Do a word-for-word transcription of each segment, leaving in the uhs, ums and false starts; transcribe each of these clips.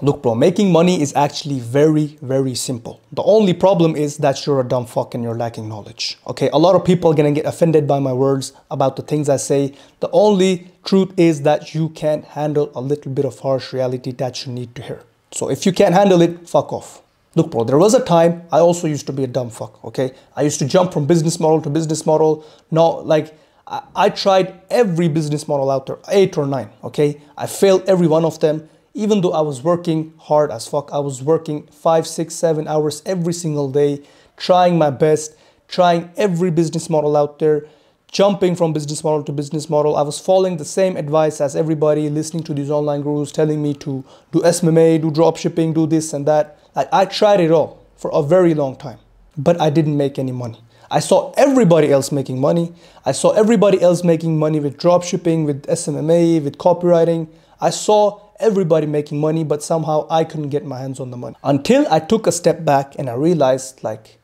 Look, bro, making money is actually very, very simple. The only problem is that you're a dumb fuck and you're lacking knowledge. Okay, a lot of people are gonna get offended by my words about the things I say. The only truth is that you can't handle a little bit of harsh reality that you need to hear. So if you can't handle it, fuck off. Look, bro, there was a time I also used to be a dumb fuck, okay? I used to jump from business model to business model. No, like, I, I tried every business model out there, eight or nine, okay? I failed every one of them. Even though I was working hard as fuck, I was working five, six, seven hours every single day, trying my best, trying every business model out there, jumping from business model to business model. I was following the same advice as everybody, listening to these online gurus telling me to do S M M A, do dropshipping, do this and that. Like, I tried it all for a very long time, but I didn't make any money. I saw everybody else making money. I saw everybody else making money with dropshipping, with S M M A, with copywriting. I saw everybody making money, but somehow I couldn't get my hands on the money. Until I took a step back and I realized, like,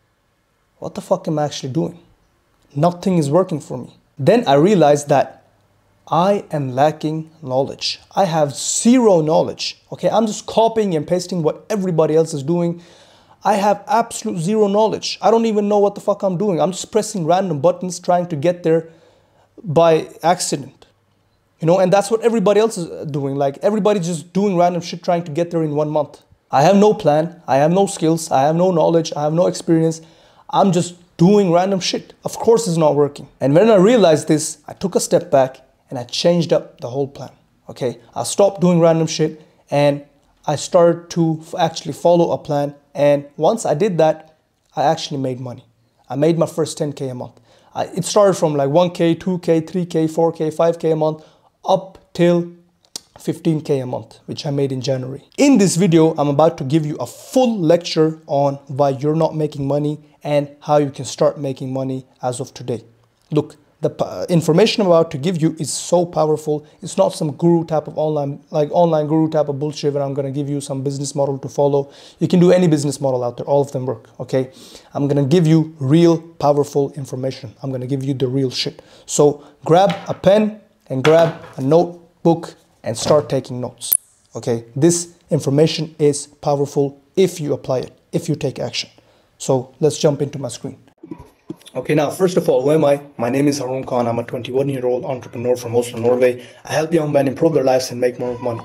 what the fuck am I actually doing? Nothing is working for me. Then I realized that I am lacking knowledge. I have zero knowledge. Okay, I'm just copying and pasting what everybody else is doing. I have absolute zero knowledge. I don't even know what the fuck I'm doing. I'm just pressing random buttons, trying to get there by accident. You know, and that's what everybody else is doing. Like, everybody's just doing random shit, trying to get there in one month. I have no plan. I have no skills. I have no knowledge. I have no experience. I'm just doing random shit. Of course it's not working. And when I realized this, I took a step back and I changed up the whole plan. Okay, I stopped doing random shit and I started to actually follow a plan. And once I did that, I actually made money. I made my first ten K a month. I, it started from like one K, two K, three K, four K, five K a month, up till fifteen K a month, which I made in January. In this video, I'm about to give you a full lecture on why you're not making money and how you can start making money as of today. Look, the information I'm about to give you is so powerful. It's not some guru type of online, like online guru type of bullshit where I'm going to give you some business model to follow. You can do any business model out there. All of them work, okay? I'm going to give you real powerful information. I'm going to give you the real shit. So grab a pen and grab a notebook and start taking notes, okay? This information is powerful if you apply it, if you take action. So let's jump into my screen. Okay, now, first of all, who am I? My name is Haroon Khan. I'm a twenty-one-year-old entrepreneur from Oslo, Norway. I help young men improve their lives and make more money.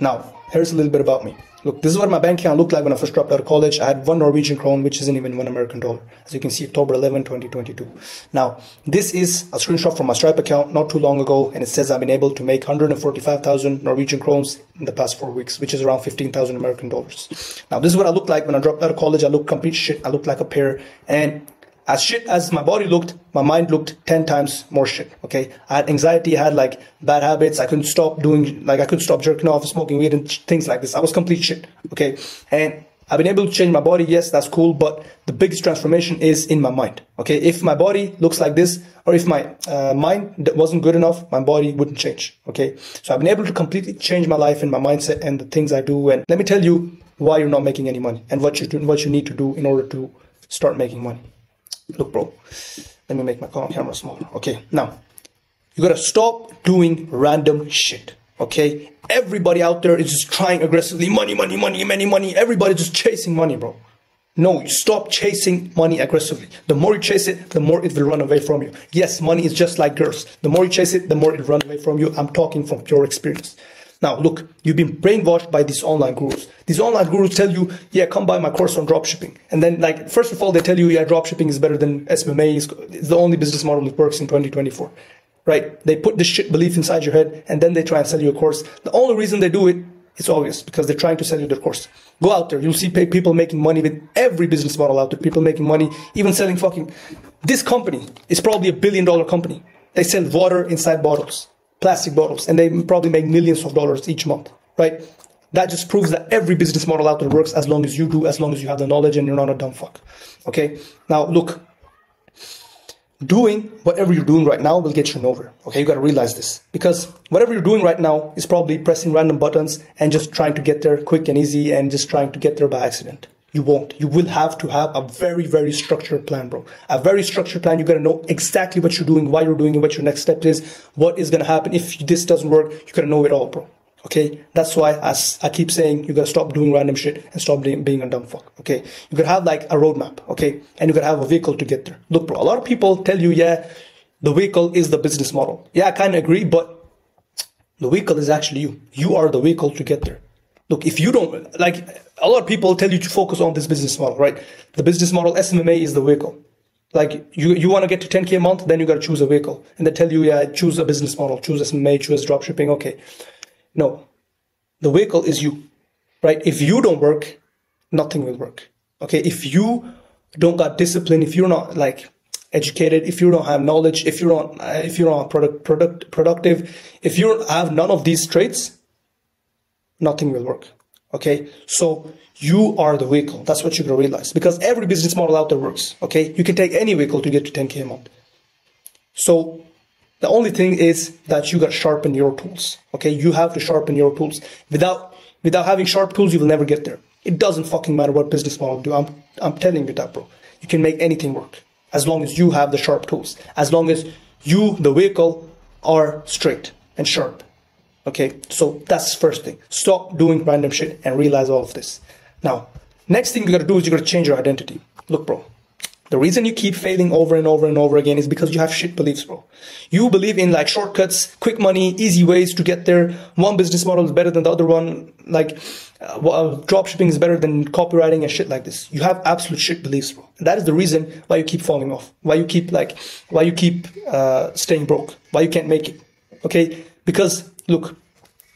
Now, here's a little bit about me. Look, this is what my bank account looked like when I first dropped out of college. I had one Norwegian krone, which isn't even one American dollar. As you can see, October eleventh, twenty twenty-two. Now, this is a screenshot from my Stripe account not too long ago, and it says I've been able to make one hundred forty-five thousand Norwegian krones in the past four weeks, which is around fifteen thousand American dollars. Now, this is what I looked like when I dropped out of college. I looked complete shit. I looked like a pear, and as shit as my body looked, my mind looked ten times more shit, okay? I had anxiety, I had like bad habits, I couldn't stop doing, like I couldn't stop jerking off, smoking weed and things like this. I was complete shit, okay? And I've been able to change my body, yes, that's cool, but the biggest transformation is in my mind, okay? If my body looks like this, or if my uh, mind wasn't good enough, my body wouldn't change, okay? So I've been able to completely change my life and my mindset and the things I do, and let me tell you why you're not making any money and what you, do, what you need to do in order to start making money. Look, bro, let me make my camera smaller. Okay, now, you gotta stop doing random shit, okay? Everybody out there is just trying aggressively, money, money, money, money, money. Everybody's just chasing money, bro. No, you stop chasing money aggressively. The more you chase it, the more it will run away from you. Yes, money is just like girls. The more you chase it, the more it runs away from you. I'm talking from pure experience. Now, look, you've been brainwashed by these online gurus. These online gurus tell you, yeah, come buy my course on dropshipping. And then, like, first of all, they tell you, yeah, dropshipping is better than S M M A. It's the only business model that works in twenty twenty-four, right? They put this shit belief inside your head, and then they try and sell you a course. The only reason they do it, it's obvious, because they're trying to sell you their course. Go out there. You'll see people making money with every business model out there. People making money, even selling fucking... This company is probably a billion-dollar company. They sell water inside bottles. Plastic bottles, and they probably make millions of dollars each month, right? That just proves that every business model out there works as long as you do, as long as you have the knowledge and you're not a dumb fuck, okay? Now, look, doing whatever you're doing right now will get you nowhere, okay? You gotta realize this, because whatever you're doing right now is probably pressing random buttons and just trying to get there quick and easy and just trying to get there by accident. You won't. You will have to have a very, very structured plan, bro. A very structured plan. You got to know exactly what you're doing, why you're doing it, what your next step is, what is going to happen. If this doesn't work, you got to know it all, bro. Okay, that's why as I keep saying, you gotta stop doing random shit and stop being, being a dumb fuck. Okay, you could have like a roadmap. Okay, and you could have a vehicle to get there. Look, bro, a lot of people tell you, yeah, the vehicle is the business model. Yeah, I kind of agree, but the vehicle is actually you. You are the vehicle to get there. Look, if you don't, like a lot of people tell you to focus on this business model, right? The business model S M M A is the vehicle. Like you, you want to get to ten K a month, then you gotta choose a vehicle, and they tell you, yeah, choose a business model, choose S M M A, choose dropshipping. Okay. No, the vehicle is you, right? If you don't work, nothing will work. Okay, if you don't got discipline, if you're not like educated, if you don't have knowledge, if you don't, if you don't product, product, productive, if you don't have none of these traits, nothing will work. Okay, so you are the vehicle. That's what you're gonna realize, because every business model out there works. Okay, you can take any vehicle to get to ten K a month. So the only thing is that you gotta sharpen your tools. Okay, you have to sharpen your tools. Without without having sharp tools, you will never get there. It doesn't fucking matter what business model you do. I'm I'm telling you that, bro. You can make anything work as long as you have the sharp tools. As long as you, the vehicle, are straight and sharp. Okay, so that's first thing. Stop doing random shit and realize all of this. Now, next thing you gotta do is you gotta change your identity. Look, bro. The reason you keep failing over and over and over again is because you have shit beliefs, bro. You believe in like shortcuts, quick money, easy ways to get there. One business model is better than the other one. Like uh, well, dropshipping is better than copywriting and shit like this. You have absolute shit beliefs, bro. And that is the reason why you keep falling off. Why you keep like, why you keep uh, staying broke. Why you can't make it. Okay? Because look,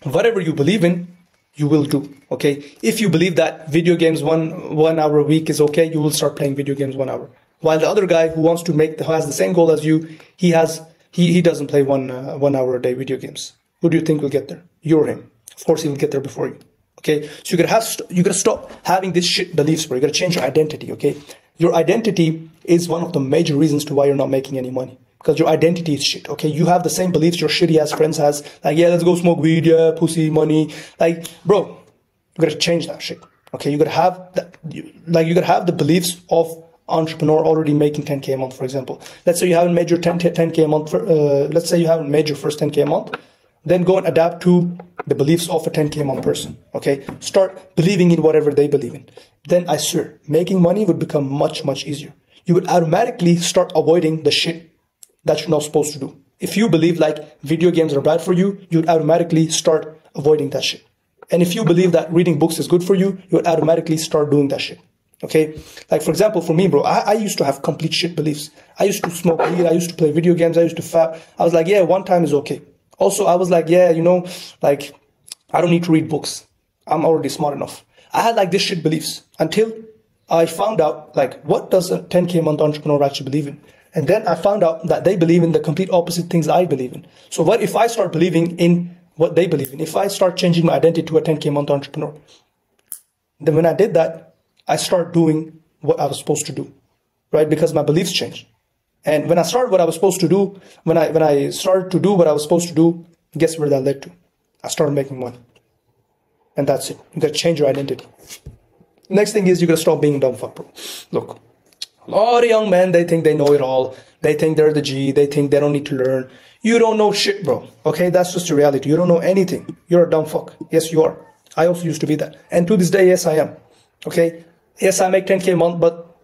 whatever you believe in, you will do. Okay? If you believe that video games one one hour a week is okay, you will start playing video games one hour. While the other guy who wants to make the, who has the same goal as you, he has he he doesn't play one uh, one hour a day video games. Who do you think will get there? You or him? Of course, he will get there before you. Okay, so you gotta have you gotta stop having this shit beliefs, bro. You gotta change your identity. Okay, your identity is one of the major reasons to why you're not making any money, because your identity is shit. Okay, you have the same beliefs your shitty ass friends has. Like, yeah, let's go smoke weed, yeah, pussy, money. Like, bro, you gotta change that shit. Okay, you gotta have that. You, like, you gotta have the beliefs of entrepreneur already making ten K a month, for example. Let's say you haven't made your ten K a month. For, uh, let's say you haven't made your first ten K a month. Then go and adapt to the beliefs of a ten K a month person. Okay, start believing in whatever they believe in. Then I swear, making money would become much much easier. You would automatically start avoiding the shit that you're not supposed to do. If you believe like video games are bad for you, you would automatically start avoiding that shit. And if you believe that reading books is good for you, you would automatically start doing that shit. Okay, like for example, for me, bro, I, I used to have complete shit beliefs. I used to smoke weed, I used to play video games, I used to fap. I was like, yeah, one time is okay. Also, I was like, yeah, you know, like, I don't need to read books. I'm already smart enough. I had like this shit beliefs until I found out, like, what does a ten K a month entrepreneur actually believe in? And then I found out that they believe in the complete opposite things I believe in. So what if I start believing in what they believe in? If I start changing my identity to a ten K a month entrepreneur, then when I did that, I start doing what I was supposed to do, right? Because my beliefs changed. And when I started what I was supposed to do, when I when I started to do what I was supposed to do, guess where that led to? I started making money. And that's it. You gotta change your identity. Next thing is you gotta stop being a dumb fuck, bro. Look, a lot of young men, they think they know it all. They think they're the G. They think they don't need to learn. You don't know shit, bro. Okay, that's just the reality. You don't know anything. You're a dumb fuck. Yes, you are. I also used to be that. And to this day, yes, I am. Okay. Yes, I make ten K a month, but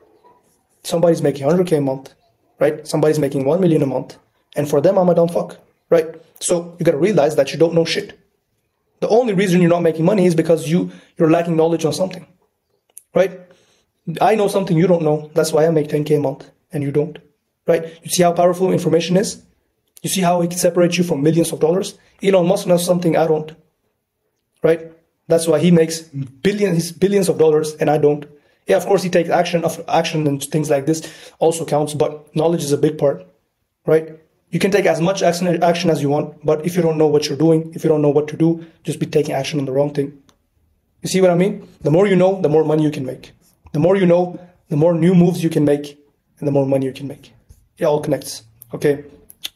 somebody's making one hundred K a month, right? Somebody's making one million a month. And for them, I'm a dumb fuck, right? So you got to realize that you don't know shit. The only reason you're not making money is because you, you're lacking knowledge on something, right? I know something you don't know. That's why I make ten K a month and you don't, right? You see how powerful information is? You see how it can separate you from millions of dollars? Elon Musk knows something I don't, right? That's why he makes billions, billions of dollars and I don't. Yeah, of course, he takes action of action and things like this also counts, but knowledge is a big part, right? You can take as much action, action as you want, but if you don't know what you're doing, if you don't know what to do, just be taking action on the wrong thing. You see what I mean? The more you know, the more money you can make. The more you know, the more new moves you can make, and the more money you can make. It all connects, okay?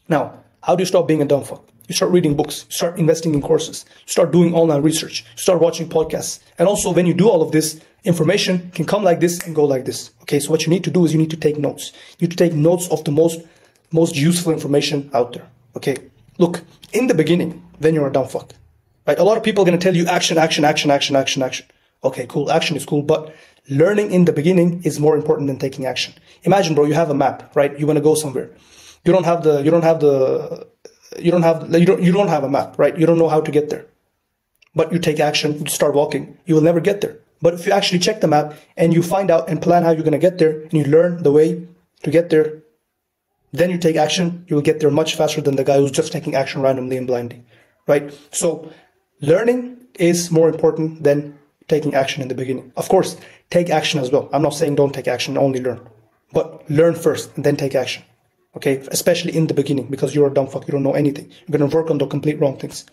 Now, how do you stop being a dumb fuck? You start reading books, you start investing in courses, you start doing online research, you start watching podcasts. And also when you do all of this, information can come like this and go like this. Okay, so what you need to do is you need to take notes. You need to take notes of the most, most useful information out there. Okay, look, in the beginning, when you're a dumb fuck, right? A lot of people are going to tell you action, action, action, action, action, action. Okay, cool. Action is cool. But learning in the beginning is more important than taking action. Imagine, bro, you have a map, right? You want to go somewhere. You don't have the, you don't have the, you don't have, you don't, you don't have a map, right? You don't know how to get there, but you take action, you start walking, you will never get there. But if you actually check the map and you find out and plan how you're going to get there and you learn the way to get there, then you take action, you will get there much faster than the guy who's just taking action randomly and blindly, right? So learning is more important than taking action in the beginning. Of course, take action as well. I'm not saying don't take action, only learn, but learn first and then take action. Okay, especially in the beginning, because you're a dumb fuck, you don't know anything. You're gonna work on the complete wrong things.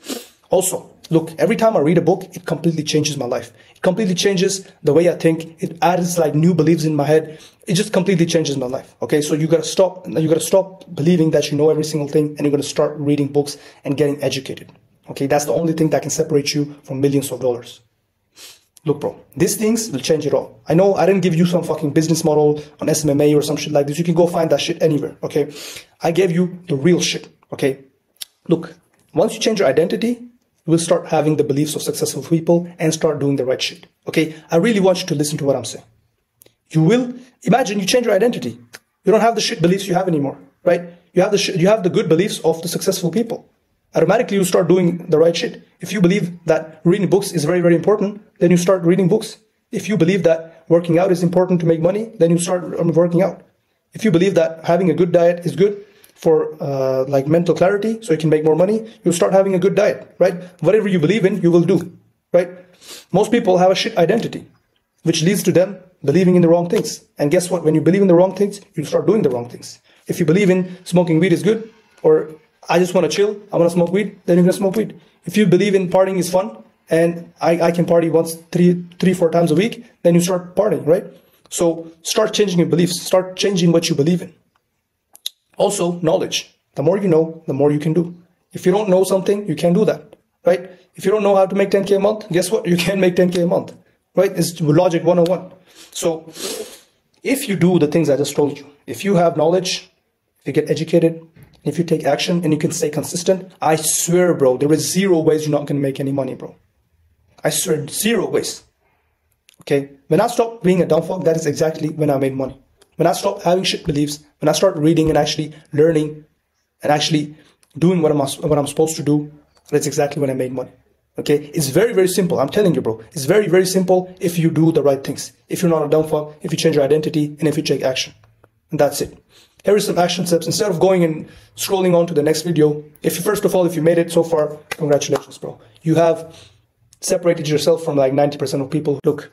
Also, look, every time I read a book, it completely changes my life. It completely changes the way I think. It adds like new beliefs in my head. It just completely changes my life. Okay, so you gotta stop, you gotta stop believing that you know every single thing, and you're gonna start reading books and getting educated. Okay, that's the only thing that can separate you from millions of dollars. Look, bro, these things will change it all. I know I didn't give you some fucking business model on S M M A or some shit like this. You can go find that shit anywhere, okay? I gave you the real shit, okay? Look, once you change your identity, you will start having the beliefs of successful people and start doing the right shit, okay? I really want you to listen to what I'm saying. You will, imagine you change your identity. You don't have the shit beliefs you have anymore, right? You have the, sh you have the good beliefs of the successful people. Automatically, you start doing the right shit. If you believe that reading books is very, very important, then you start reading books. If you believe that working out is important to make money, then you start working out. If you believe that having a good diet is good for uh, like mental clarity, so you can make more money, you start having a good diet, right? Whatever you believe in, you will do, right? Most people have a shit identity, which leads to them believing in the wrong things. And guess what? When you believe in the wrong things, you start doing the wrong things. If you believe in smoking weed is good, or I just want to chill, I want to smoke weed, then you're going to smoke weed. If you believe in partying is fun, and I, I can party once, three, three, four times a week, then you start partying, right? So start changing your beliefs, start changing what you believe in. Also, knowledge. The more you know, the more you can do. If you don't know something, you can do that, right? If you don't know how to make ten K a month, guess what? You can make ten K a month, right? It's logic one oh one. So if you do the things I just told you, if you have knowledge, if you get educated, if you take action and you can stay consistent, I swear, bro, there is zero ways you're not going to make any money, bro. I swear, zero ways. Okay? When I stopped being a dumb fuck, that is exactly when I made money. When I stopped having shit beliefs, when I started reading and actually learning and actually doing what I'm, what I'm supposed to do, that's exactly when I made money. Okay? It's very, very simple. I'm telling you, bro. It's very, very simple if you do the right things. If you're not a dumb fuck, if you change your identity, and if you take action. And that's it. Here is some action steps. Instead of going and scrolling on to the next video, if you, first of all, if you made it so far, congratulations, bro. You have separated yourself from like ninety percent of people. Look,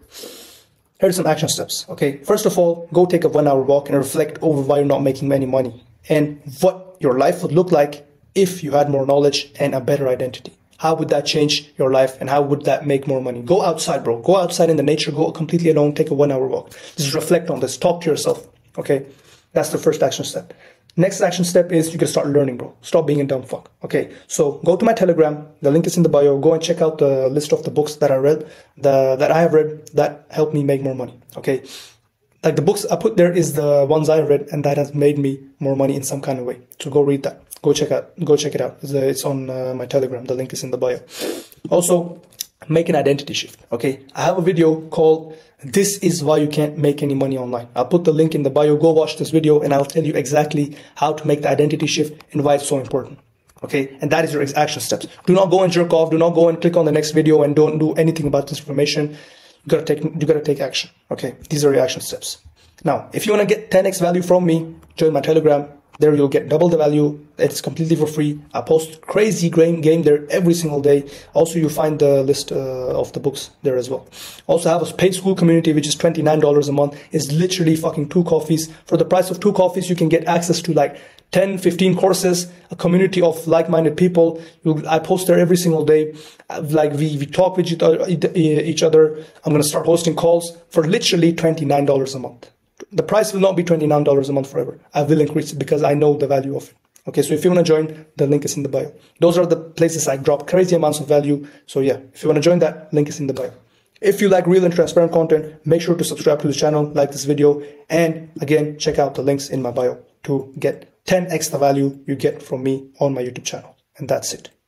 here are some action steps, okay? First of all, go take a one hour walk and reflect over why you're not making any money and what your life would look like if you had more knowledge and a better identity. How would that change your life and how would that make more money? Go outside, bro. Go outside in the nature, go completely alone, take a one hour walk. Just reflect on this, talk to yourself, okay? That's the first action step. Next action step is you can start learning, bro. Stop being a dumb fuck. Okay, so go to my Telegram. The link is in the bio. Go and check out the list of the books that I read, the, that I have read that helped me make more money. Okay, like the books I put there is the ones I read and that has made me more money in some kind of way. So go read that. Go check out. Go check it out. It's, uh, it's on uh, my Telegram. The link is in the bio. Also, make an identity shift. Okay, I have a video called "This is why you can't make any money online." I'll put the link in the bio. Go watch this video and I'll tell you exactly how to make the identity shift and why it's so important. Okay, and that is your action steps. Do not go and jerk off. Do not go and click on the next video and don't do anything about this information. You gotta take, you gotta take action. Okay, these are your action steps. Now, if you wanna get ten X value from me, join my Telegram. There you'll get double the value. It's completely for free. I post crazy game there every single day. Also, you find the list uh, of the books there as well. Also, I have a paid school community, which is twenty-nine dollars a month. It's literally fucking two coffees. For the price of two coffees, you can get access to like ten, fifteen courses, a community of like-minded people. You'll, I post there every single day. Like we, we talk with each other. I'm going to start hosting calls for literally twenty-nine dollars a month. The price will not be twenty-nine dollars a month forever. I will increase it because I know the value of it. Okay, so if you want to join, the link is in the bio. Those are the places I drop crazy amounts of value. So yeah, if you want to join that, link is in the bio. If you like real and transparent content, make sure to subscribe to the channel, like this video, and again, check out the links in my bio to get ten X the value you get from me on my YouTube channel. And that's it.